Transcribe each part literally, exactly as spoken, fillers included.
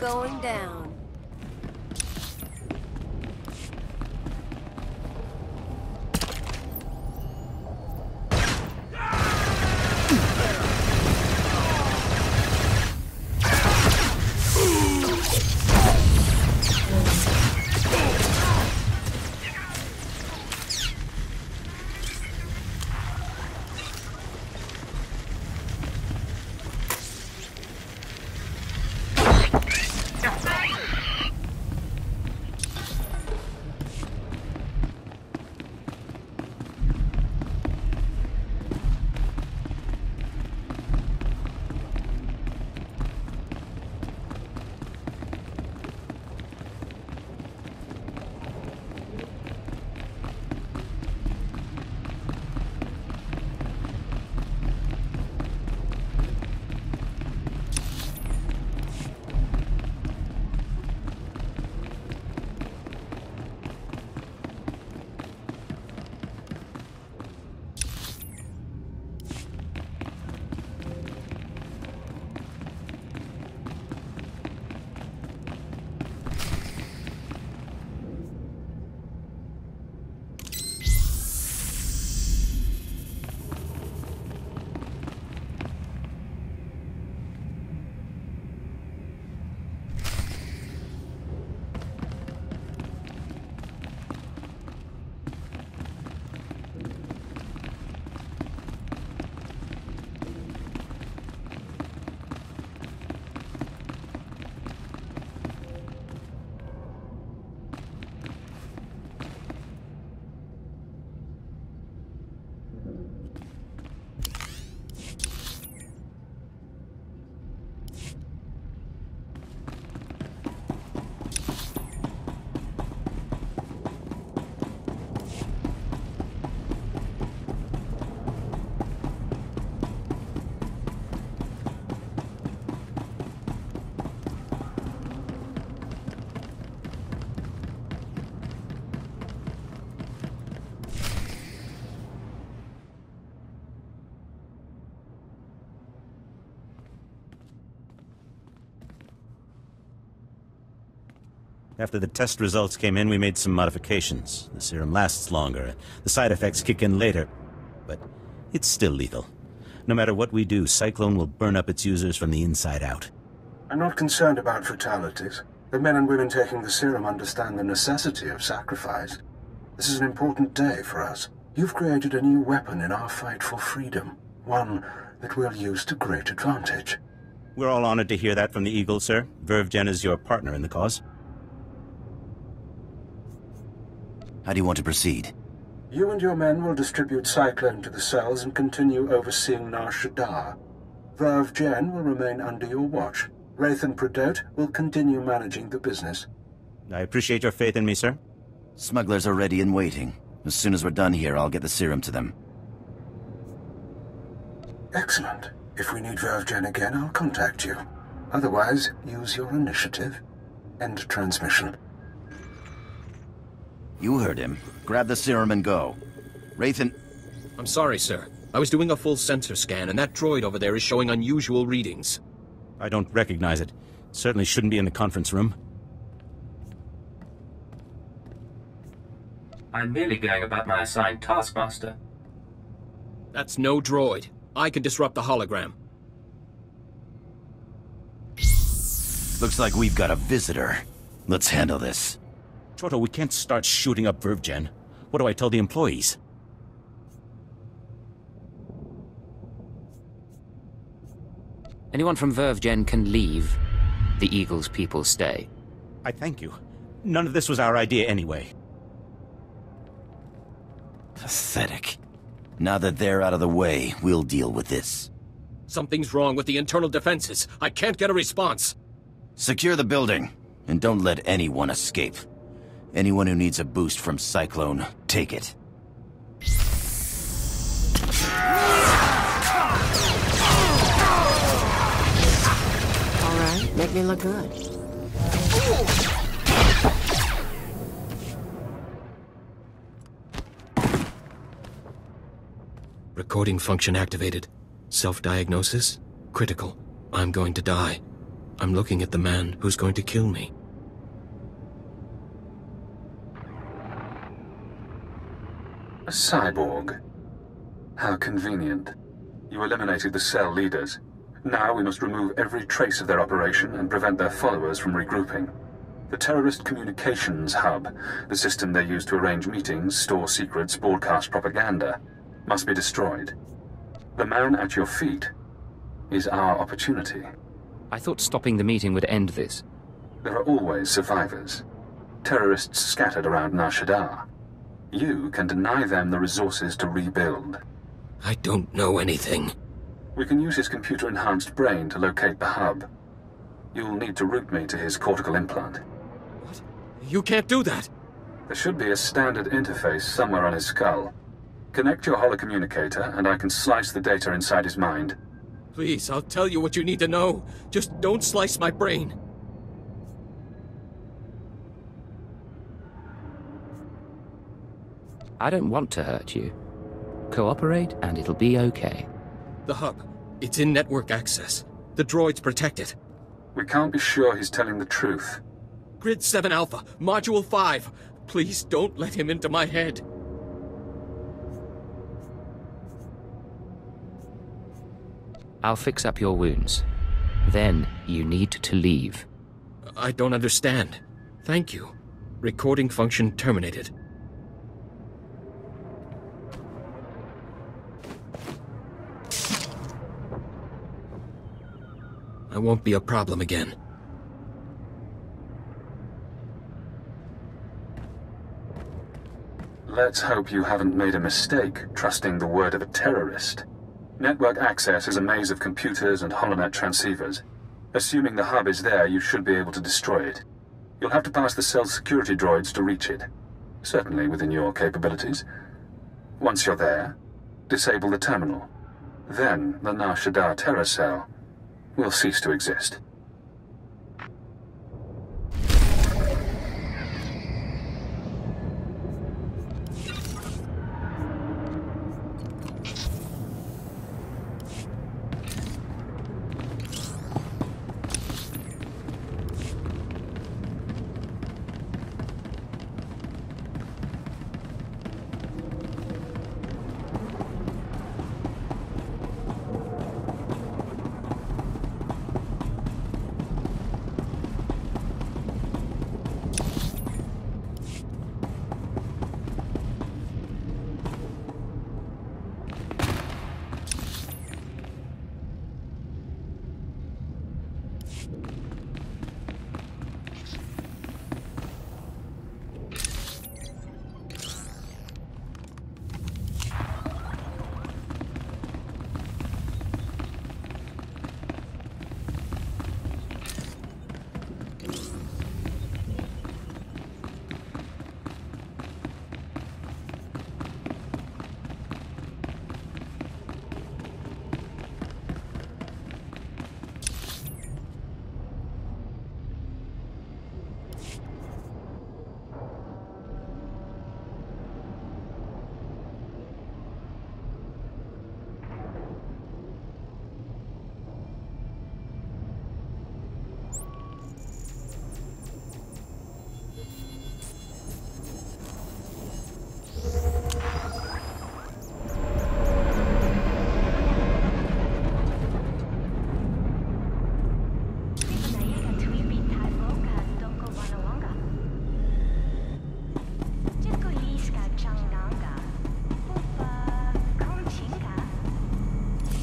going down. After the test results came in, we made some modifications. The serum lasts longer, the side effects kick in later, but it's still lethal. No matter what we do, Cyclone will burn up its users from the inside out. I'm not concerned about fatalities. The men and women taking the serum understand the necessity of sacrifice. This is an important day for us. You've created a new weapon in our fight for freedom, one that we'll use to great advantage. We're all honored to hear that from the Eagle, sir. Verve Gen is your partner in the cause. How do you want to proceed? You and your men will distribute Cyclone to the cells and continue overseeing Nar Shaddaa. Verve Gen will remain under your watch. Wraith and Prudote will continue managing the business. I appreciate your faith in me, sir. Smugglers are ready and waiting. As soon as we're done here, I'll get the serum to them. Excellent. If we need Verve Gen again, I'll contact you. Otherwise, use your initiative. End transmission. You heard him. Grab the serum and go. Wraith and... I'm sorry, sir. I was doing a full sensor scan, and that droid over there is showing unusual readings. I don't recognize it. It certainly shouldn't be in the conference room. I'm merely going about my assigned task, Master. That's no droid. I can disrupt the hologram. Looks like we've got a visitor. Let's handle this. Shoto, we can't start shooting up Verve Gen. What do I tell the employees? Anyone from Verve Gen can leave. The Eagle's people stay. I thank you. None of this was our idea anyway. Pathetic. Now that they're out of the way, we'll deal with this. Something's wrong with the internal defenses. I can't get a response. Secure the building, and don't let anyone escape. Anyone who needs a boost from Cyclone, take it. All right, make me look good. Recording function activated. Self-diagnosis? Critical. I'm going to die. I'm looking at the man who's going to kill me. A cyborg. How convenient. You eliminated the cell leaders. Now we must remove every trace of their operation and prevent their followers from regrouping. The terrorist communications hub, the system they use to arrange meetings, store secrets, broadcast propaganda, must be destroyed. The man at your feet is our opportunity. I thought stopping the meeting would end this. There are always survivors. Terrorists scattered around Nar Shaddaa. You can deny them the resources to rebuild. I don't know anything. We can use his computer-enhanced brain to locate the hub. You'll need to route me to his cortical implant. What? You can't do that! There should be a standard interface somewhere on his skull. Connect your holocommunicator, and I can slice the data inside his mind. Please, I'll tell you what you need to know. Just don't slice my brain. I don't want to hurt you. Cooperate, and it'll be okay. The hub. It's in network access. The droids protect it. We can't be sure he's telling the truth. Grid seven Alpha, Module five. Please don't let him into my head. I'll fix up your wounds. Then you need to leave. I don't understand. Thank you. Recording function terminated. I won't be a problem again. Let's hope you haven't made a mistake trusting the word of a terrorist. Network access is a maze of computers and holonet transceivers. Assuming the hub is there, you should be able to destroy it. You'll have to pass the cell's security droids to reach it. Certainly within your capabilities. Once you're there, disable the terminal. Then the Nar Shaddaa terror cell will cease to exist.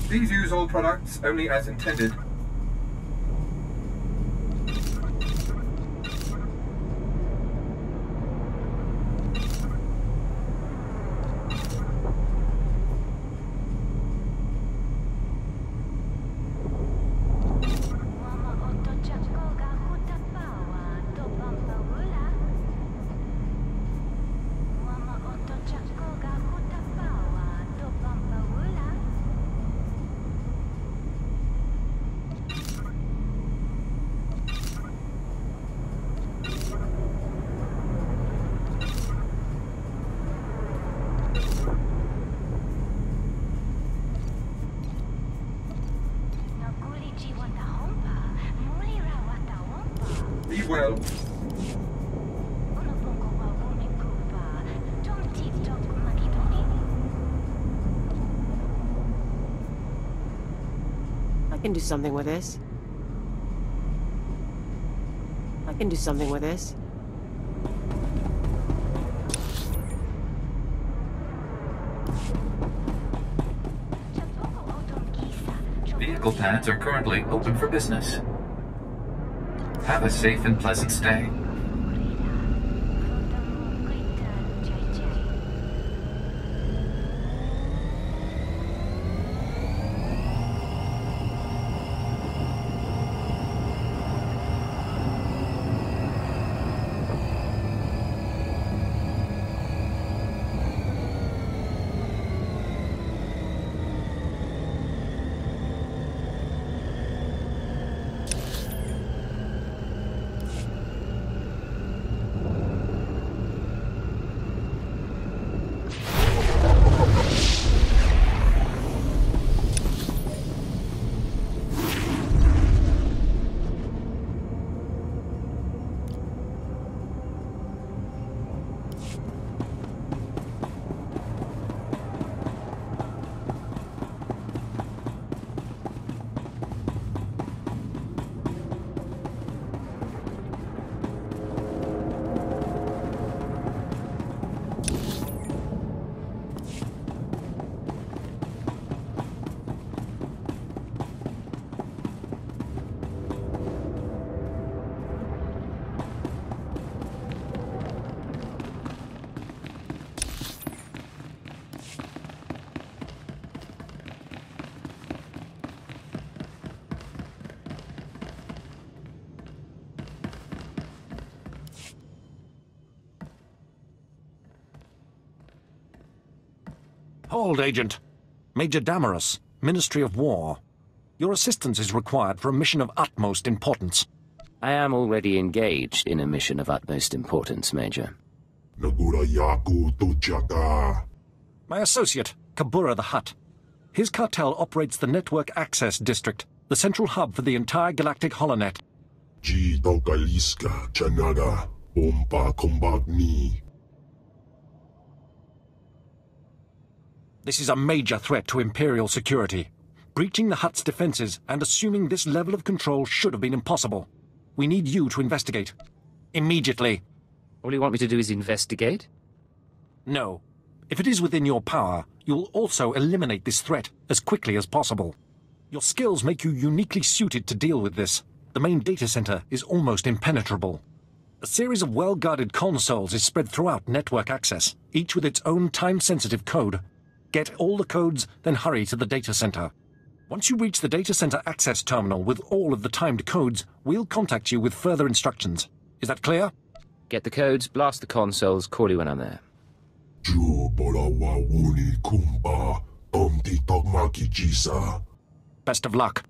Please use all products only as intended. I can do something with this. I can do something with this. Vehicle pads are currently open for business. Have a safe and pleasant stay. Hold, Agent. Major Damarus, Ministry of War. Your assistance is required for a mission of utmost importance. I am already engaged in a mission of utmost importance, Major. My associate, Kabura the Hutt. His cartel operates the Network Access District, the central hub for the entire Galactic HoloNet. This is a major threat to Imperial security. Breaching the Hutt's defenses and assuming this level of control should have been impossible. We need you to investigate. Immediately. All you want me to do is investigate? No. If it is within your power, you will also eliminate this threat as quickly as possible. Your skills make you uniquely suited to deal with this. The main data center is almost impenetrable. A series of well-guarded consoles is spread throughout network access, each with its own time-sensitive code. Get all the codes, then hurry to the data center. Once you reach the data center access terminal with all of the timed codes, we'll contact you with further instructions. Is that clear? Get the codes, blast the consoles, call you when I'm there. Best of luck.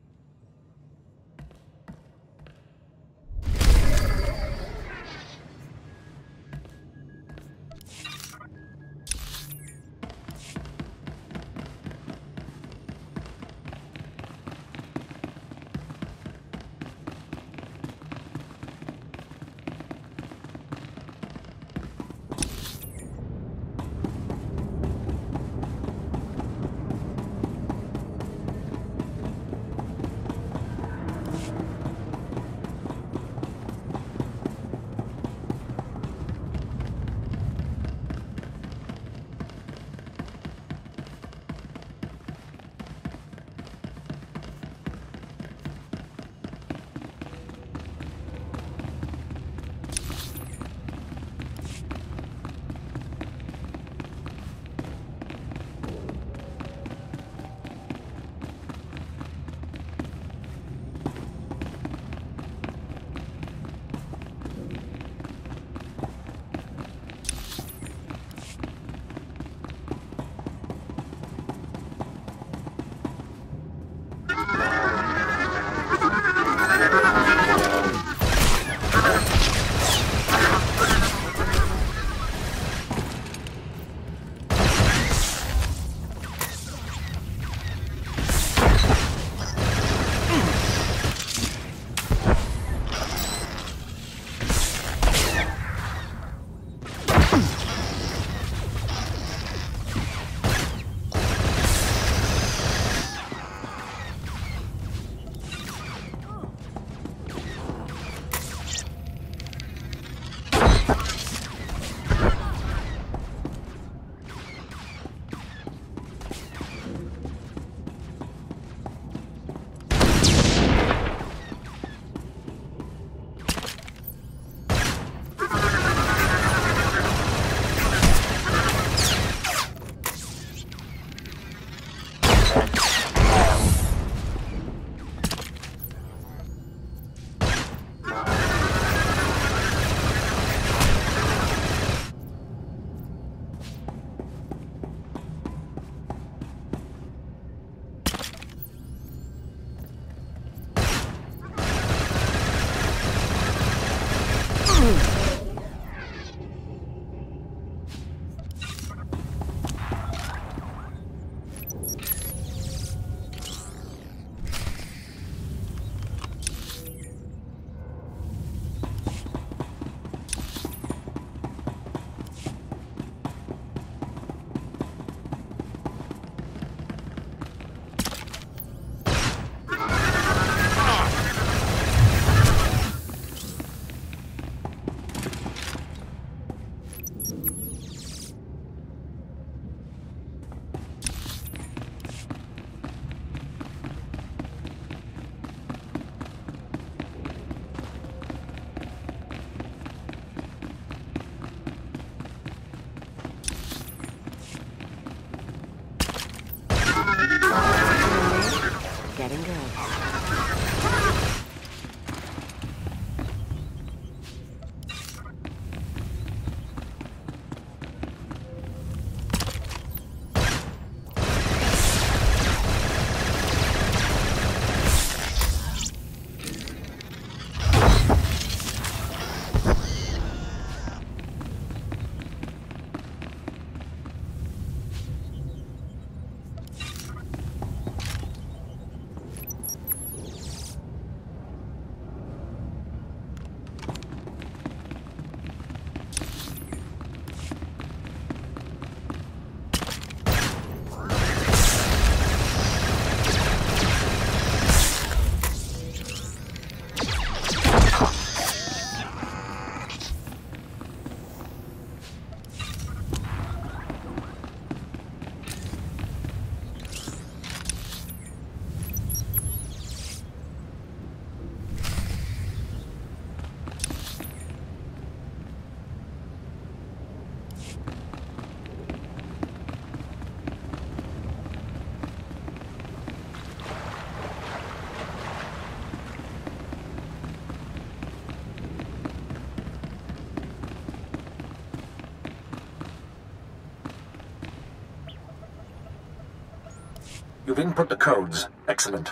You've input the codes. Excellent.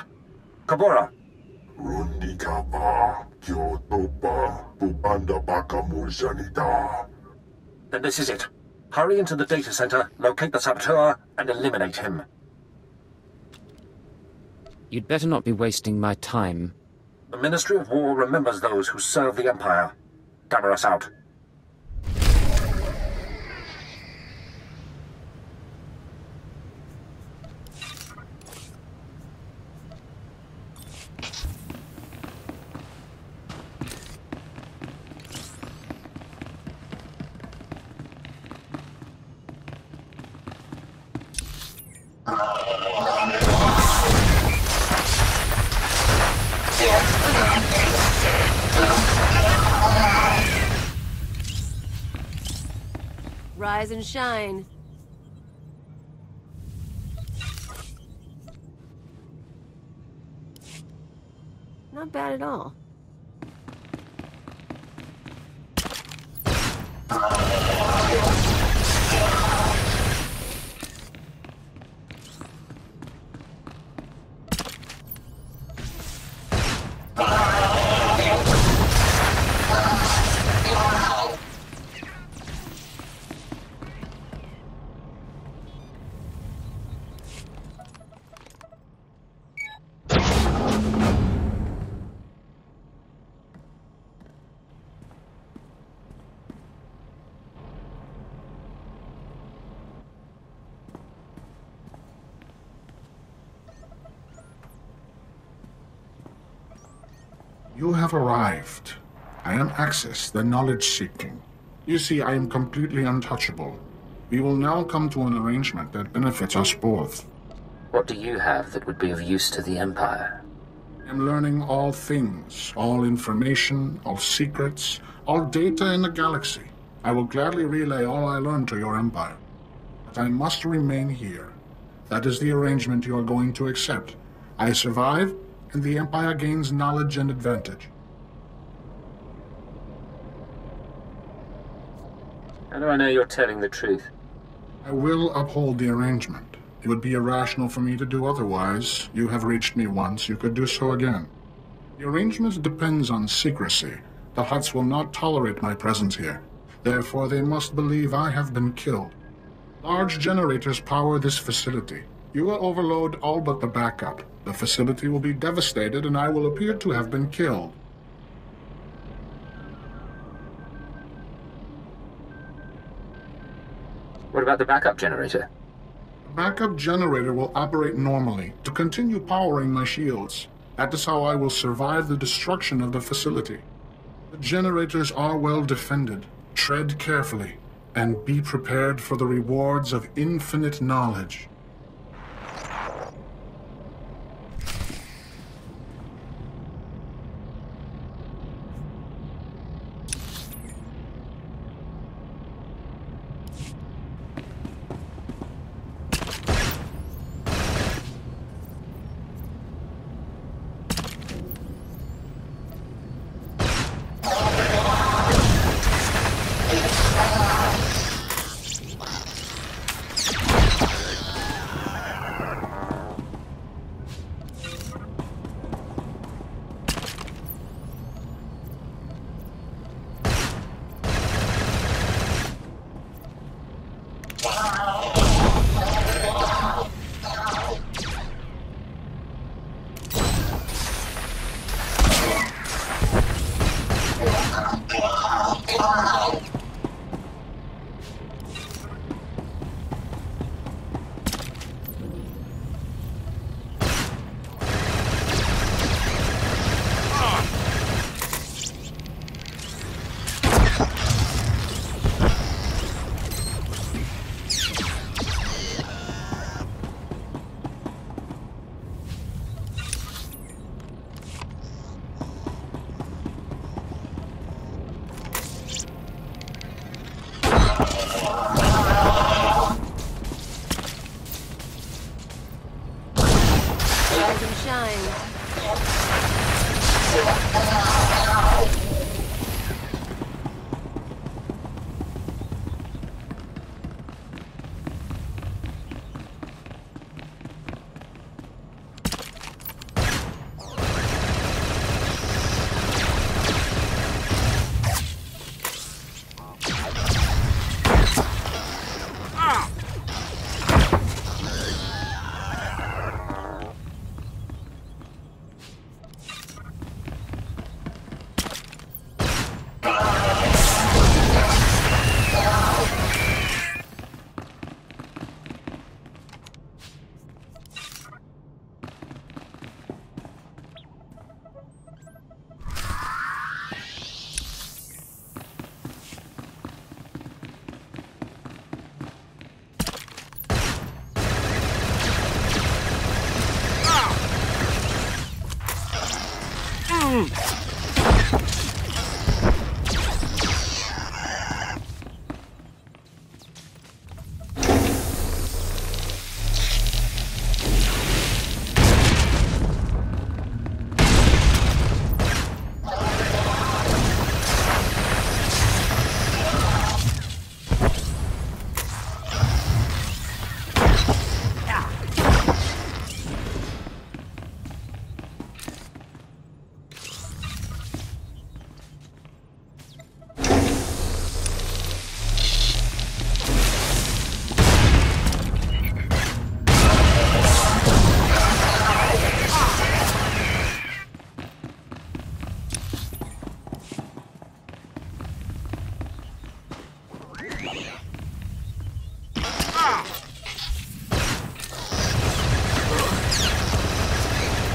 Kabura. Then this is it. Hurry into the data center, locate the saboteur, and eliminate him. You'd better not be wasting my time. The Ministry of War remembers those who serve the Empire. Damarus out. Rise and shine. Not bad at all. You have arrived. I am Axis, the knowledge-seeking. You see, I am completely untouchable. We will now come to an arrangement that benefits us both. What do you have that would be of use to the Empire? I am learning all things, all information, all secrets, all data in the galaxy. I will gladly relay all I learn to your Empire. But I must remain here. That is the arrangement you are going to accept. I survive, and the Empire gains knowledge and advantage. How do I know you're telling the truth? I will uphold the arrangement. It would be irrational for me to do otherwise. You have reached me once. You could do so again. The arrangement depends on secrecy. The Hutts will not tolerate my presence here. Therefore, they must believe I have been killed. Large generators power this facility. You will overload all but the backup. The facility will be devastated, and I will appear to have been killed. What about the backup generator? The backup generator will operate normally to continue powering my shields. That is how I will survive the destruction of the facility. The generators are well defended. Tread carefully, and be prepared for the rewards of infinite knowledge.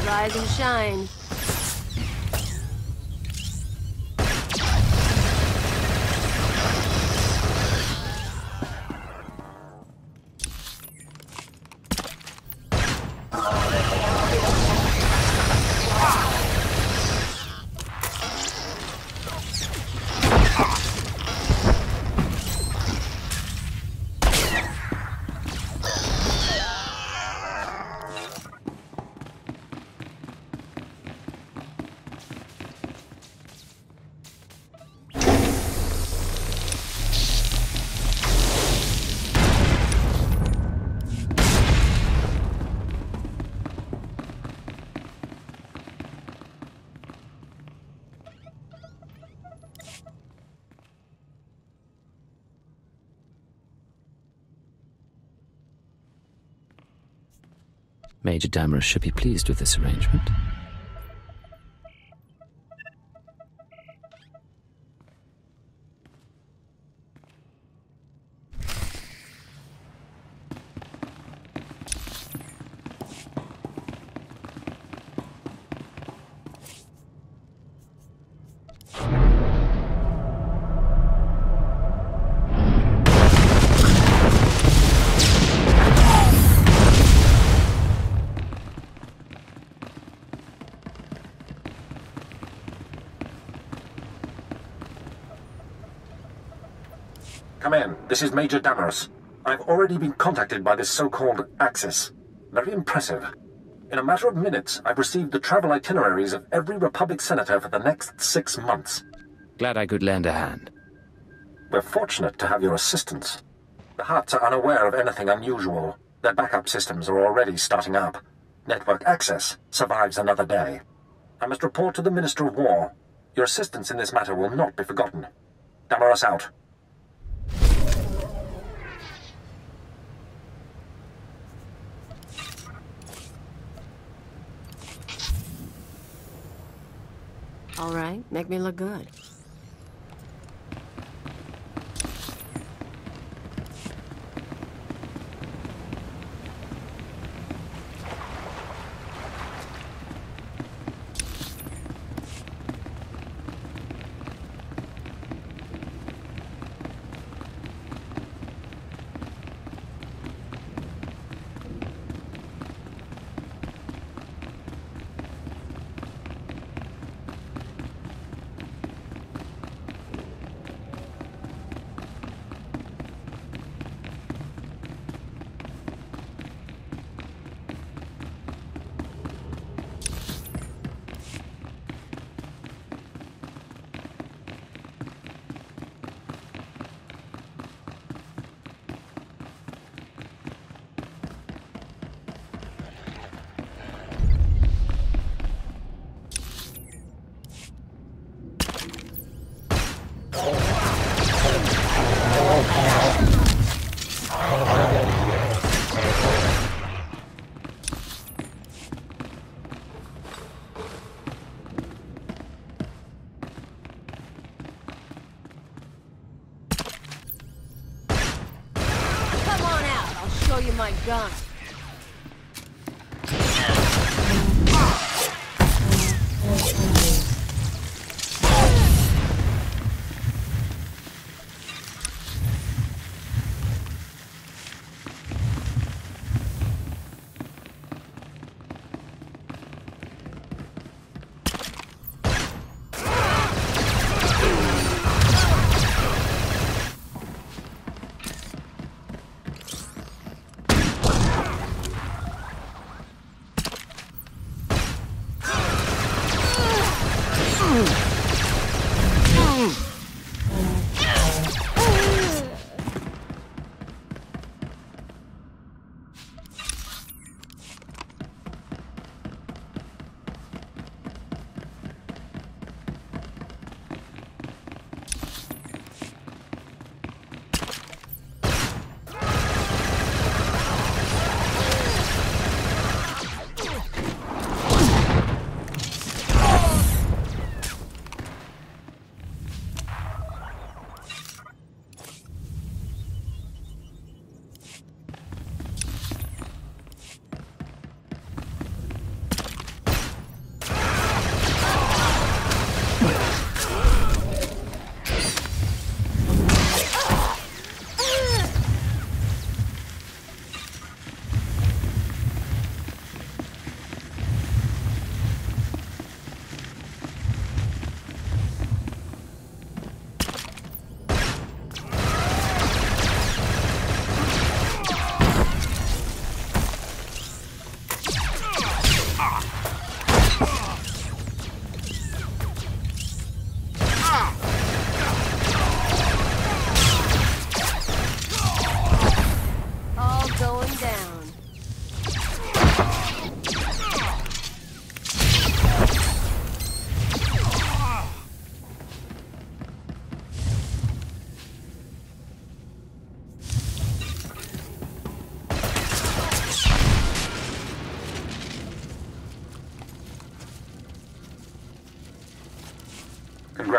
Rise and shine. Major Damarus should be pleased with this arrangement. This is Major Damarus. I've already been contacted by this so-called Axis. Very impressive. In a matter of minutes, I've received the travel itineraries of every Republic Senator for the next six months. Glad I could lend a hand. We're fortunate to have your assistance. The Hats are unaware of anything unusual. Their backup systems are already starting up. Network Access survives another day. I must report to the Minister of War. Your assistance in this matter will not be forgotten. Damarus out. All right, make me look good. Gun.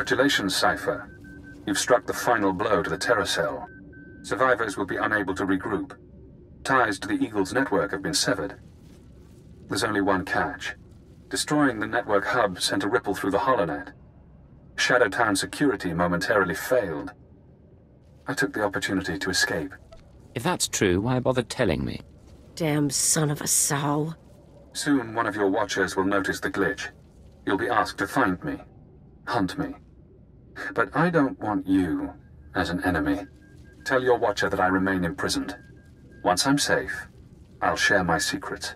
Congratulations, Cypher. You've struck the final blow to the terror cell. Survivors will be unable to regroup. Ties to the Eagle's network have been severed. There's only one catch. Destroying the network hub sent a ripple through the holonet. Shadowtown security momentarily failed. I took the opportunity to escape. If that's true, why bother telling me? Damn son of a sow. Soon one of your watchers will notice the glitch. You'll be asked to find me. Hunt me. But I don't want you as an enemy. Tell your watcher that I remain imprisoned. Once I'm safe, I'll share my secrets.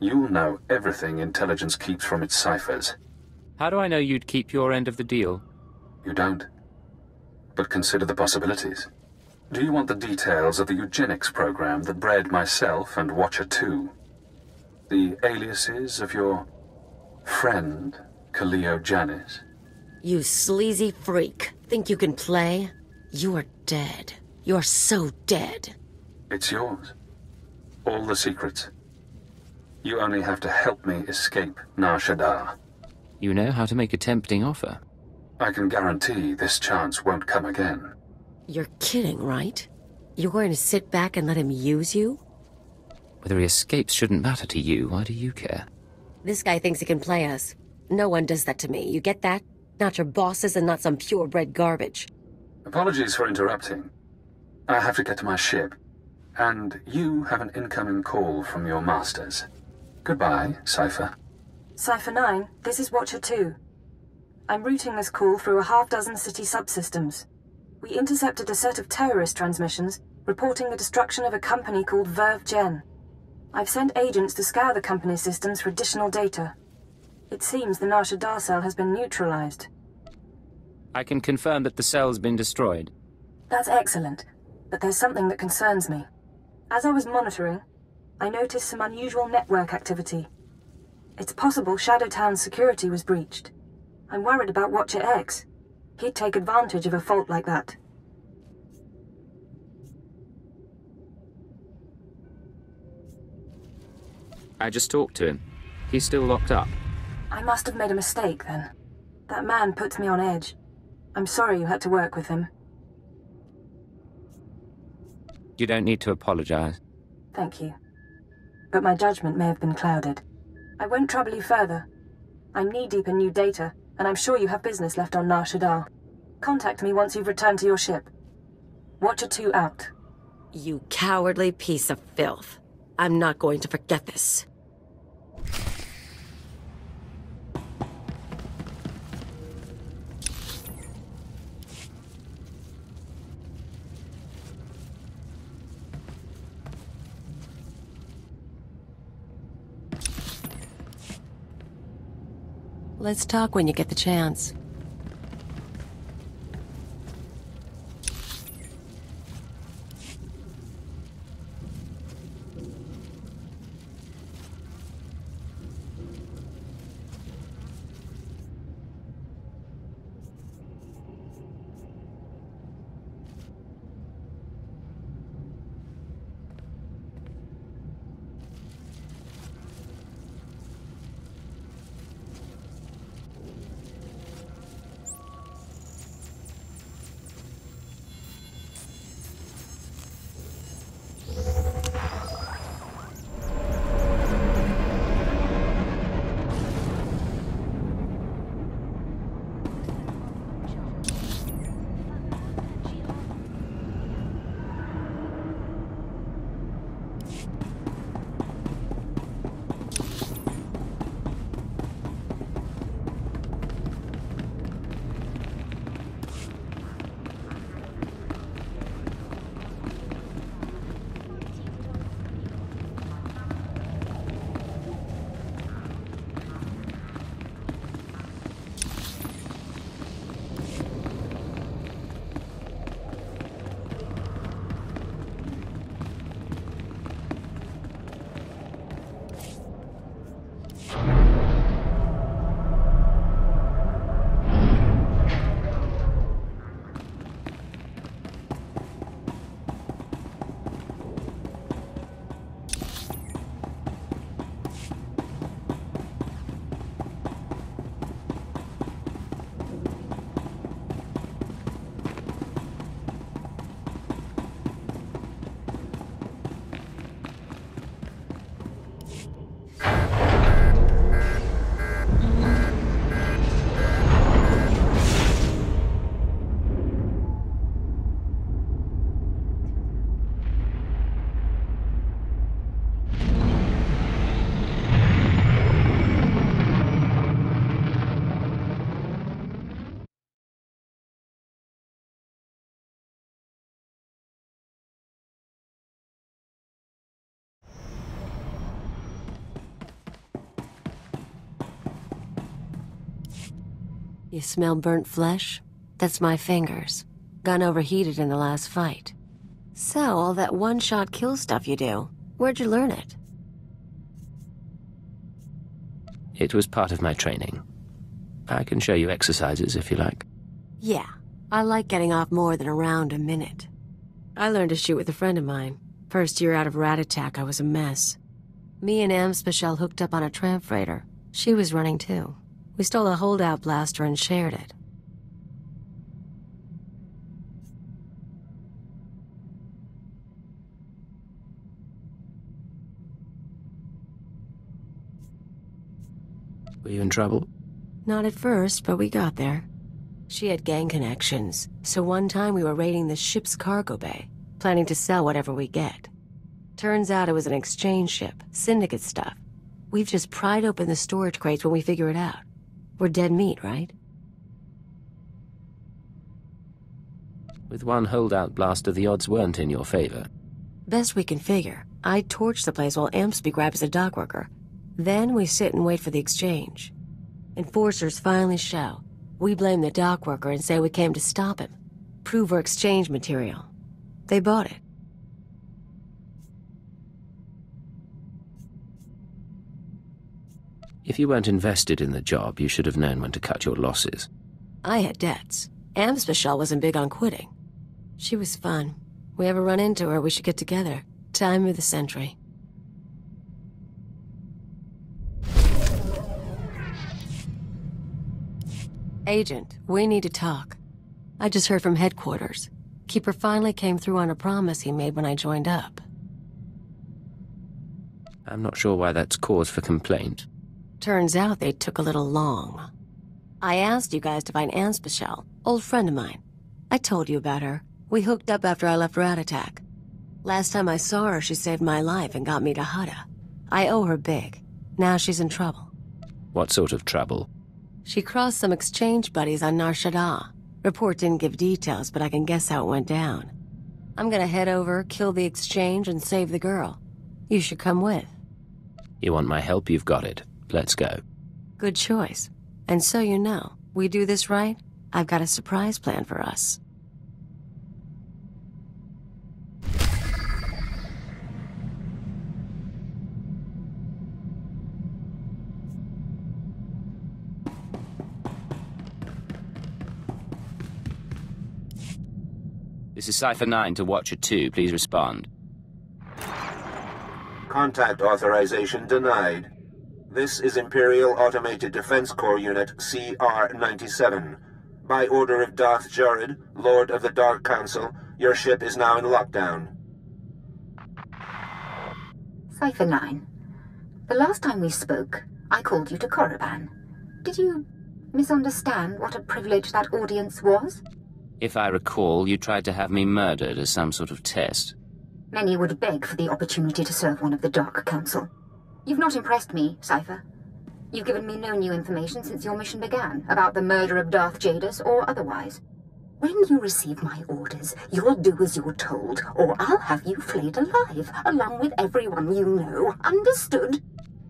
You'll know everything intelligence keeps from its ciphers. How do I know you'd keep your end of the deal? You don't. But consider the possibilities. Do you want the details of the eugenics program that bred myself and Watcher two? The aliases of your friend, Kaleo Janis? You sleazy freak. Think you can play? You are dead. You're so dead. It's yours. All the secrets. You only have to help me escape Nar Shaddaa. You know how to make a tempting offer. I can guarantee this chance won't come again. You're kidding, right? You're going to sit back and let him use you? Whether he escapes shouldn't matter to you. Why do you care? This guy thinks he can play us. No one does that to me. You get that? Not your bosses and not some purebred garbage. Apologies for interrupting. I have to get to my ship. And you have an incoming call from your masters. Goodbye, Cypher. Cypher nine, this is Watcher two. I'm routing this call through a half-dozen city subsystems. We intercepted a set of terrorist transmissions reporting the destruction of a company called Verve Gen. I've sent agents to scour the company's systems for additional data. It seems the Narshidar cell has been neutralized. I can confirm that the cell's been destroyed. That's excellent, but there's something that concerns me. As I was monitoring, I noticed some unusual network activity. It's possible Shadowtown's security was breached. I'm worried about Watcher X. He'd take advantage of a fault like that. I just talked to him. He's still locked up. I must have made a mistake then. That man puts me on edge. I'm sorry you had to work with him. You don't need to apologize. Thank you. But my judgment may have been clouded. I won't trouble you further. I'm knee-deep in new data, and I'm sure you have business left on Nar Shaddaa. Contact me once you've returned to your ship. Watcher two out. You cowardly piece of filth. I'm not going to forget this. Let's talk when you get the chance. You smell burnt flesh? That's my fingers. Gun overheated in the last fight. So, all that one-shot kill stuff you do, where'd you learn it? It was part of my training. I can show you exercises if you like. Yeah, I like getting off more than around a minute. I learned to shoot with a friend of mine. First year out of Rat Attack, I was a mess. Me and Ames-Michelle hooked up on a tram freighter. She was running too. We stole a holdout blaster and shared it. Were you in trouble? Not at first, but we got there. She had gang connections, so one time we were raiding the ship's cargo bay, planning to sell whatever we get. Turns out it was an exchange ship, syndicate stuff. We've just pried open the storage crates when we figure it out. We're dead meat, right? With one holdout blaster, the odds weren't in your favor. Best we can figure. I torch the place while Amsby grabs a dock worker. Then we sit and wait for the exchange. Enforcers finally show. We blame the dock worker and say we came to stop him. Prove we're exchange material. They bought it. If you weren't invested in the job, you should have known when to cut your losses. I had debts. Ames-Michelle wasn't big on quitting. She was fun. If we ever run into her, we should get together. Time of the century. Agent, we need to talk. I just heard from headquarters. Keeper finally came through on a promise he made when I joined up. I'm not sure why that's cause for complaint. Turns out they took a little long. I asked you guys to find Ames-Michelle, old friend of mine. I told you about her. We hooked up after I left Rat Attack. Last time I saw her, she saved my life and got me to Hada. I owe her big. Now she's in trouble. What sort of trouble? She crossed some exchange buddies on Nar Shaddaa. Report didn't give details, but I can guess how it went down. I'm gonna head over, kill the exchange, and save the girl. You should come with. You want my help? You've got it. Let's go. Good choice. And so you know, we do this right, I've got a surprise plan for us. This is Cypher nine to Watcher two. Please respond. Contact authorization denied. This is Imperial Automated Defense Corps Unit C R ninety-seven. By order of Darth Jarrod, Lord of the Dark Council, your ship is now in lockdown. Cypher nine. The last time we spoke, I called you to Korriban. Did you misunderstand what a privilege that audience was? If I recall, you tried to have me murdered as some sort of test. Many would beg for the opportunity to serve one of the Dark Council. You've not impressed me, Cypher. You've given me no new information since your mission began, about the murder of Darth Jadus or otherwise. When you receive my orders, you'll do as you're told, or I'll have you flayed alive, along with everyone you know. Understood?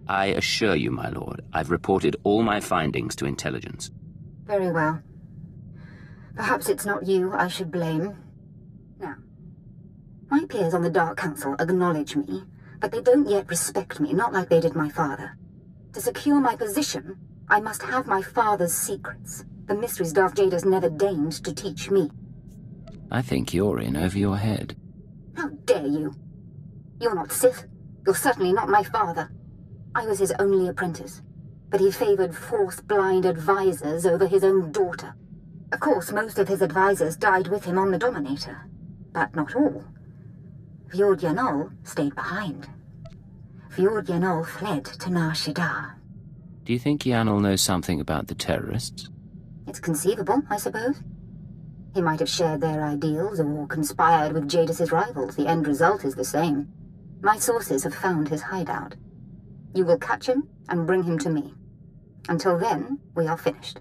I assure you, my lord, I've reported all my findings to intelligence. Very well. Perhaps it's not you I should blame. Now, my peers on the Dark Council acknowledge me, but they don't yet respect me, not like they did my father. To secure my position, I must have my father's secrets, the mysteries Darth Jadus never deigned to teach me. I think you're in over your head. How dare you? You're not Sith. You're certainly not my father. I was his only apprentice, but he favored force-blind advisors over his own daughter. Of course, most of his advisors died with him on the Dominator, but not all. Ford Yonal stayed behind. Ford Yonal fled to Narshidar. Do you think Yanol knows something about the terrorists? It's conceivable, I suppose. He might have shared their ideals or conspired with Jadus's rivals. The end result is the same. My sources have found his hideout. You will catch him and bring him to me. Until then, we are finished.